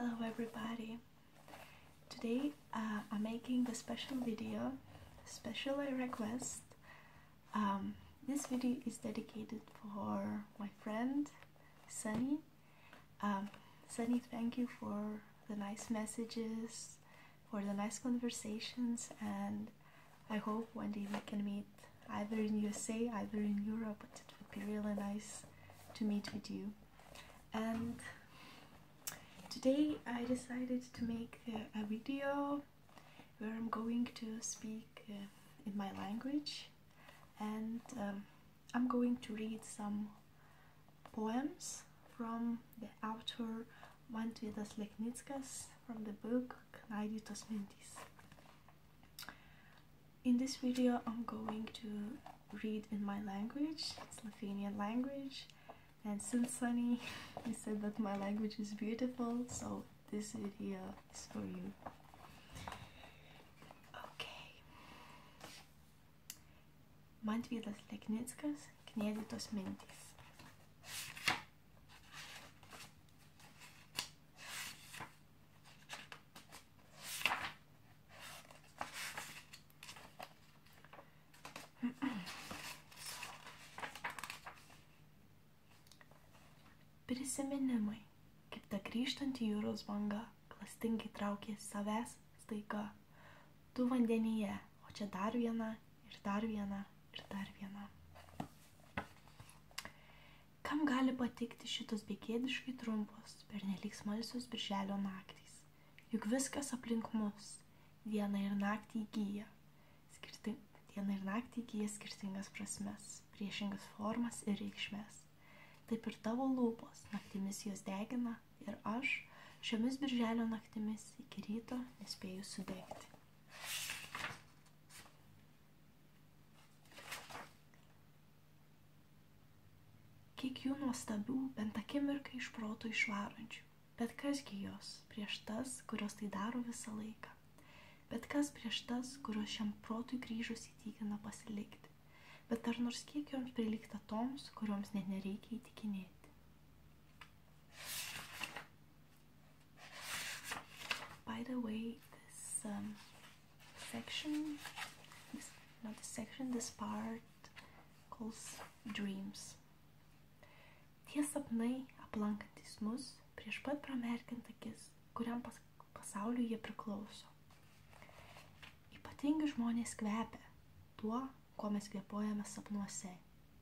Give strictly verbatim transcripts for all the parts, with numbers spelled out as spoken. Hello everybody! Today uh, I'm making a special video, a special request. Um, this video is dedicated for my friend Sunny. Um, Sunny, thank you for the nice messages, for the nice conversations, and I hope one day we can meet either in U S A, either in Europe, but it would be really nice to meet with you. And today I decided to make uh, a video where I'm going to speak uh, in my language, and um, I'm going to read some poems from the author Mantvydas Leknickas from the book Kniedytos Mintys. In this video I'm going to read in my language, it's Lithuanian language. And since Sunny said that my language is beautiful, so this video is for you. Okay. Mantvydas Leknickas, Kniedytos mintys. Prisiminimai, kaip ta grįžtanti jūros banga, klastingai traukė savęs staiga. Tu vandenyje, o čia dar viena, ir dar viena, ir dar viena. Kam gali patikti šitos begėdiškai trumpos, pernelyg smalsios birželio naktys? Juk viskas aplink mus, dieną ir naktį įgyja, Skirti... dieną ir naktį įgyja skirtingas prasmes, priešingas formas ir reikšmes. Taip ir tavo lūpos, naktimis jos degina, ir aš šiomis birželio naktimis iki ryto nespėju sudegti. Kiek jų nuostabių, bent akimirkai iš proto išvarančių, bet kasgi jos prieš tas, kurios tai daro visą laiką, bet kas prieš tas, kurios šiam protui grįžus įtikina pasilikti. Bet ar nors kiek joms prilygta toms, kurioms net nereikia įtikinėti. By the way, this um, section, this, not this section, this part calls dreams. Tie sapnai aplankantys mus prieš pat pramerkiant akis, kuriam pas, pasauliu jie priklauso. Ypatingi žmonės kvepia tuo, ko mes kvėpuojame sapnuose,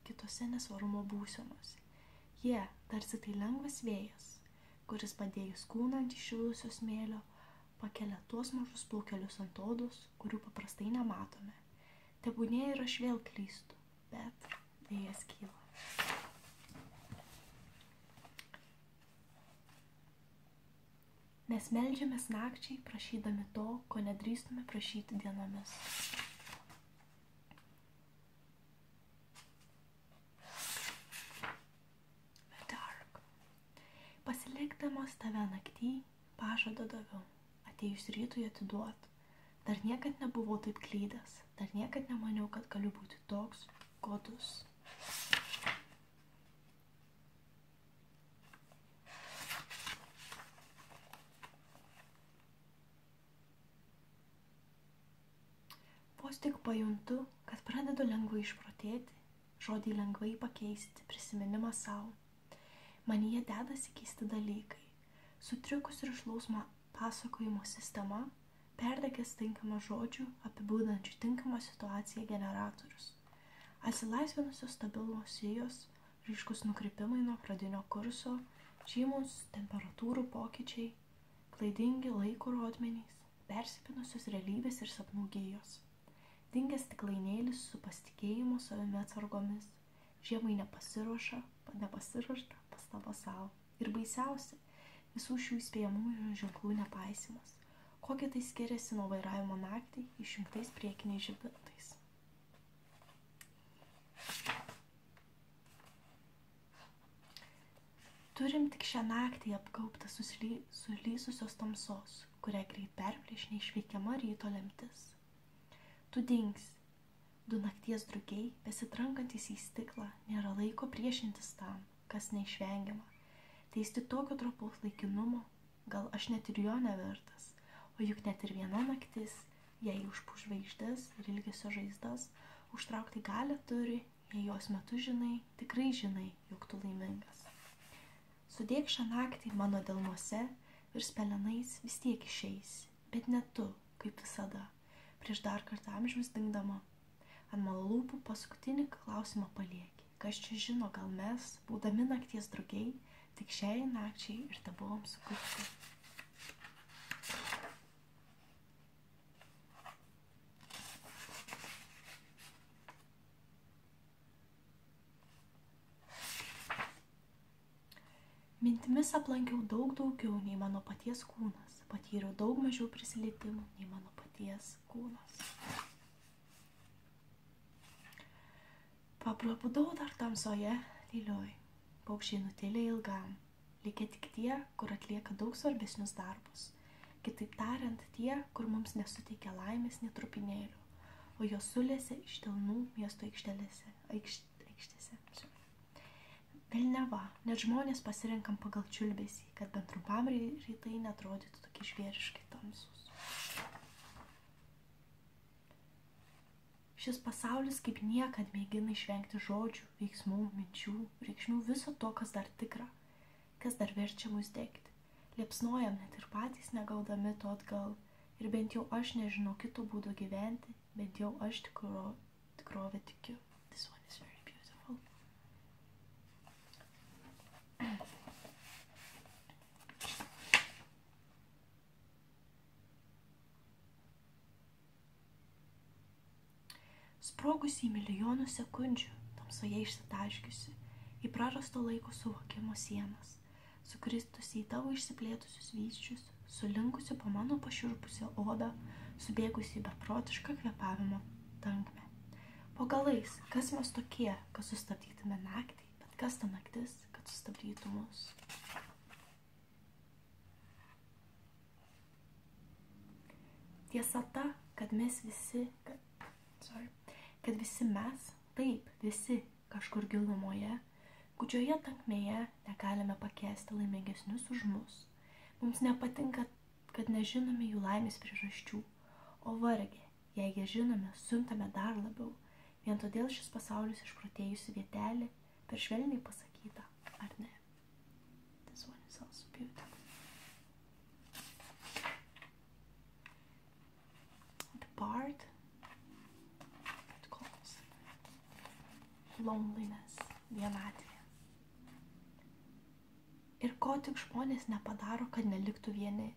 kitose nesvarumo būsenose. Jie tarsi tai lengvas vėjas, kuris padėjus kūną ant išilusio smėlio, pakelia tuos mažus plaukelius ant odos, kurių paprastai nematome. Tebūnė ir aš vėl klystu, bet vėjas kyla. Mes meldžiamės nakčiai, prašydami to, ko nedrįstume prašyti dienomis. Pasilikdamas tave naktį, pažadą daviau, atėjus rytui atiduot. Dar niekad nebuvau taip klydęs, dar niekad nemaniau, kad galiu būti toks godus. Vos tik pajuntu, kad pradedu lengvai išprotėti, žodį lengvai pakeisti, prisiminimą savo. Manyje dedasi keisti dalykai. Sutrikus ir išlausma pasakojimo sistema, perdegęs tinkamą žodžių, apibūdančių tinkamą situaciją generatorius. Atsilaisvinusios stabilumo sijos, ryškus nukrypimai nuo pradinio kurso, žymus temperatūrų pokyčiai, klaidingi laiko rodmenys, persipinusios realybės ir sapnų gijos. Dingęs stiklainėlis su pasitikėjimu savimi atsargomis, žiemai nepasiruoša, nepasiruošta pastaba savo. Ir baisiausia, visų šių įspėjamųjų ženklų nepaisimas. Kokie tai skiriasi nuo vairavimo naktį išjungtais priekiniais žibintais. Turim tik šią naktį apgaubtą susly, sulysusios tamsos, kurią greit perplėš neišveikiama ryto lemtis. Tu dingsi. Du nakties drugiai, besitrankantis į stiklą, nėra laiko priešintis tam, kas neišvengiama. Teisti tokio tropaus laikinumo, gal aš net ir jo nevertas, o juk net ir viena naktis, jei užpūš žvaigždės ir ilgesio žaizdas, užtraukti galią turi, jei jos metu žinai, tikrai žinai, jog tu laimingas. Sudėk šią naktį mano delnuose, virs pelenais vis tiek išeis, bet ne tu, kaip visada, prieš dar kartą amžiaus dingdama. Ant mano lūpų paskutinį klausimą palieki, kas čia žino, gal mes, būdami nakties drugiai, tik šiai nakčiai ir tebuvom sukurti. Mintimis aplankiau daug daugiau nei mano paties kūnas, patyriau daug mažiau prisilietimų nei mano paties kūnas. Paprabudau dar tamsoje, tylioj, paukščiai nutėlė ilgam, likę tik tie, kur atlieka daug svarbesnius darbus, kitaip tariant tie, kur mums nesuteikia laimės netrupinėlių, o jos sulėse iš telnų miesto aikštelėse, aikštėse. Velneva, net žmonės pasirenkam pagal čiulbėsį, kad bent trumpam rytai neatrodytų tokie žvėriškai tamsus. Šis pasaulis kaip niekad mėgina išvengti žodžių, veiksmų, minčių, reikšmių viso to, kas dar tikra, kas dar verčia mus degti. Liepsnojam net ir patys negaudami to atgal, ir bent jau aš nežinau kito būdo gyventi, bent jau aš tikro, tikrovę tikiu. Sprogusi į milijonų sekundžių, tamsoje išsitaškiusi, į prarasto laiko suvokimo sienas, sukristusi į tavo išsiplėtusius vyščius, sulinkusi po mano pašiurpusią odą, subėgusi į beprotišką kvėpavimo tankmę. Po galais, kas mes tokie, kad sustabdytume naktį, bet kas ta naktis, kad sustabdytų mus. Tiesa ta, kad mes visi... Kad, sorry. kad visi mes, taip, visi, kažkur gilumoje, gudžioje tankmėje negalime pakęsti laimingesnius už mus. Mums nepatinka, kad nežinome jų laimės priežasčių, o vargė, jei jie žinome, suntame dar labiau, vien todėl šis pasaulis išprotėjusi vietelį, per švelniai pasakyta, ar ne? This one is also beautiful. The part... Loneliness, vienatvė. Ir ko tik žmonės nepadaro, kad neliktų vieni,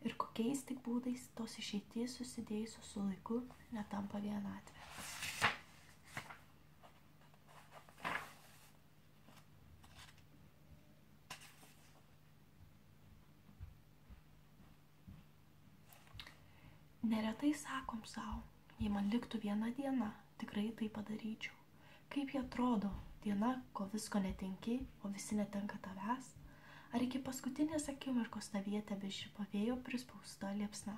ir kokiais tik būdais tos išeities susidėjusios su laiku netampa vienatvė. Neretai sakom sau, jei man liktų viena diena, tikrai tai padaryčiau. Kaip jie atrodo, diena, ko visko netenki, o visi netenka tavęs, ar iki paskutinės akimirkos ta vieta beži pavėjo prispausta liepsna.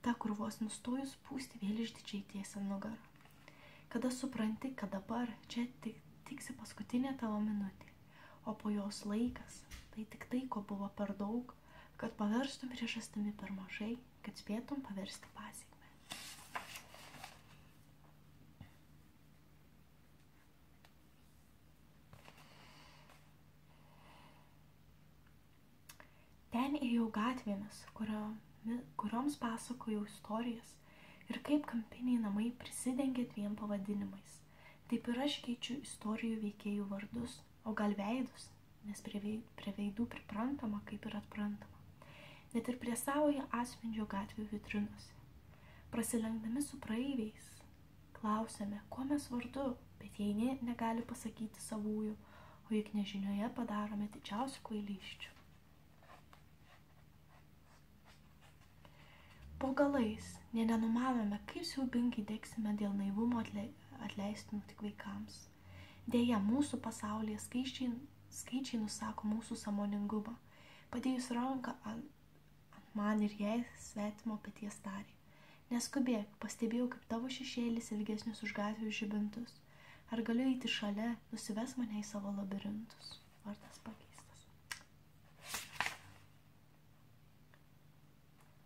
Ta, kur vos nustojus pūsti vėl išdidžiai tiesą nugarą. Kada supranti, kad dabar čia tik, tiksi paskutinė tavo minutė, o po jos laikas, tai tik tai, ko buvo per daug, kad paverstum priežastimi per mažai, kad spėtum paversti pasėkmę. Ten ėjau gatvėmis, kurio, kurioms pasakojau istorijas ir kaip kampiniai namai prisidengia dviem pavadinimais. Taip ir aš keičiu istorijų veikėjų vardus, o gal veidus, nes prie veidų priprantama kaip ir atprantama. Net ir prie savoje asmendžio gatvių vitrinose. Prasilenkdami su praeiviais, klausėme, kuo mes vardu, bet jei ne, negali pasakyti savųjų, o juk nežinioje padarome didžiausių kvailysčių. Po galais, ne nenumanome, kaip siaubingai degsime dėl naivumo atleistinų tik vaikams. Deja, mūsų pasaulyje skaičiai, skaičiai nusako mūsų sąmoningumą, padėjus ranką ant, ant man ir jai svetimo peties tarį. Neskubėk, pastebėjau, kaip tavo šešėlis ilgesnius už gatvių žibintus. Ar galiu eiti šalia, nusives mane į savo labirintus. Vardas pakeistas.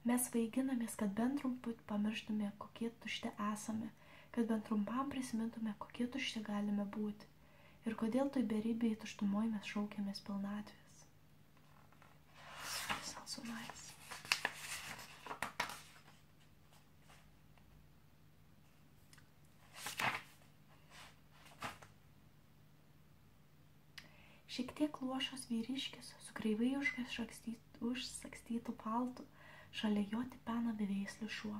Mes vaiginamės, kad bent trumput pamirštume, kokie tušti esame, kad bent trumpam prisimintume, kokie tušti galime būti ir kodėl toj beribėj tuštumoj mes šaukiamės pilnatvės. It's also nice. Šiek tiek luošos vyriškis su kreivai užsakstytų paltų, šalia jo tipena beveislių šuo.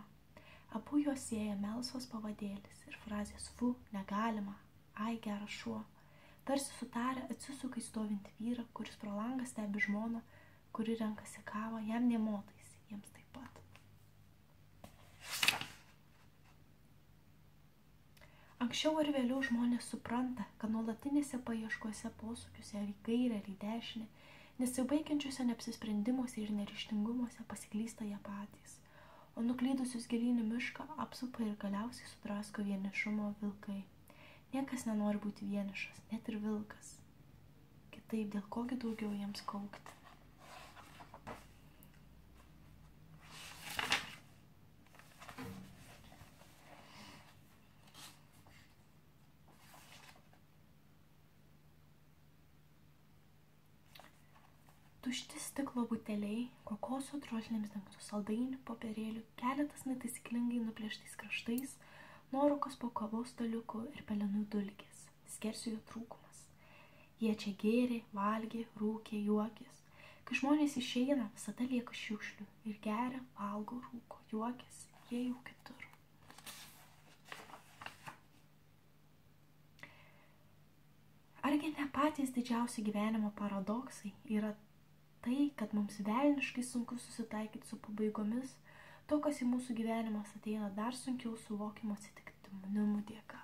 Abu juos sieja melsvos pavadėlis ir frazės "fu, negalima, ai geras šuo". Tarsi sutarę atsisuka į stovintį vyrą, kuris pro langą stebi žmoną, kuri renkasi kavą, jam nė motais, jiems taip pat. Anksčiau ar vėliau žmonės supranta, kad nuolatinėse paieškose posūkiuose ar į kairę ar į dešinę, nesibaigiančiuose neapsisprendimuose ir neryštingumuose pasiklysta jie patys, o nuklydusius gilyn į mišką apsupa ir galiausiai sudrasko vienišumo vilkai. Niekas nenori būti vienišas, net ir vilkas. Kitaip, dėl kogi daugiau jiems kaukti. Tušti stiklo buteliai, kokoso drožlėms dengtų saldainių, popierėlių, keletas netaisyklingai nuplėštais kraštais, norukos po kavos staliukų ir pelenų dulkės, skersvėjų trūkumas. Jie čia gėrė, valgė, rūkė, juokės. Kai žmonės išeina, visada lieka šiukšlių ir geria, valgo, rūko, juokės, jie jau kitur. Argi ne patys didžiausi gyvenimo paradoksai yra tai, kad mums velniškai sunku susitaikyti su pabaigomis, to, kas į mūsų gyvenimas ateina dar sunkiau suvokimo atsitiktinumų dėka.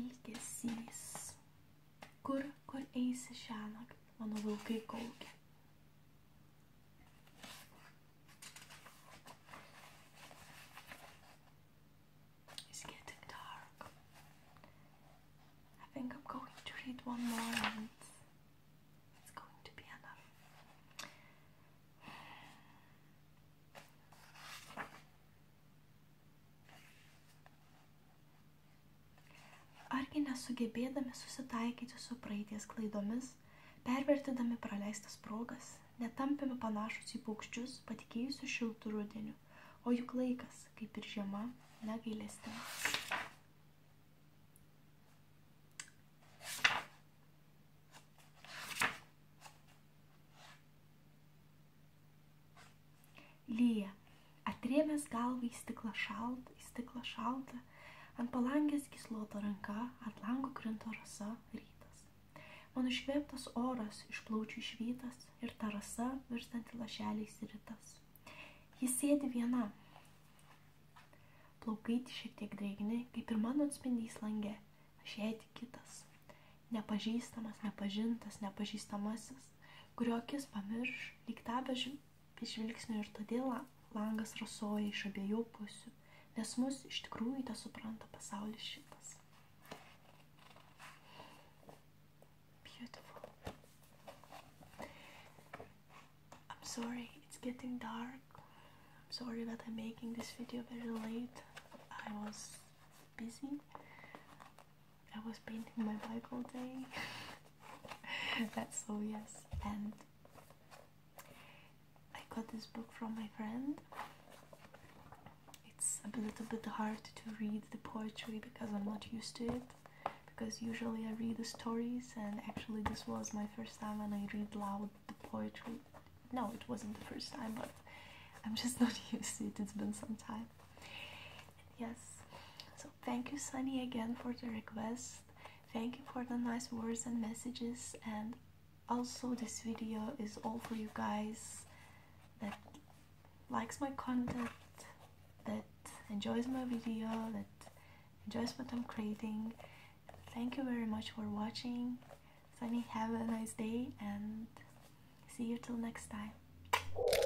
Ilgesys. Kur, kur eisi šiąnakt, mano vilkai kaukia. One more and it's going to be enough. Argi nesugebėdami susitaikyti su praeities klaidomis, pervertydami praleistas progas, netampėme panašus į paukščius patikėjusių šiltų rudenių, o juk laikas, kaip ir žiema, negailestingas. Lyja, atrėmęs galvą į stiklą šaltą, į stiklą šaltą, ant palangės gislota ranka, ant lango krinto rasa, rytas. Mano iškvėptas oras iš plaučių išvytas ir ta rasa virstanti lašeliais rytas. Jis sėdi viena, plaukaitį šiek tiek drėgni, kaip ir mano atspindys lange, aš jai tik kitas. Nepažįstamas, nepažintas, nepažįstamasis, kurio akis pamirš, lyg tą bežiūrė žvilgsnio ir todėl langas rasoja iš abiejų pusių, nes mus iš tikrųjų tą supranta pasaulis šitas. Beautiful. I'm sorry, it's getting dark. I'm sorry that I'm making this video very late. I was busy. I was painting my bike all day. That's so yes. And I got this book from my friend. It's a little bit hard to read the poetry because I'm not used to it, because usually I read the stories, and actually this was my first time when I read loud the poetry. No, it wasn't the first time, but I'm just not used to it, it's been some time. Yes, so thank you Sunny again for the request, thank you for the nice words and messages, and also this video is all for you guys that likes my content, that enjoys my video, that enjoys what I'm creating. Thank you very much for watching. Sunny, have a nice day and see you till next time.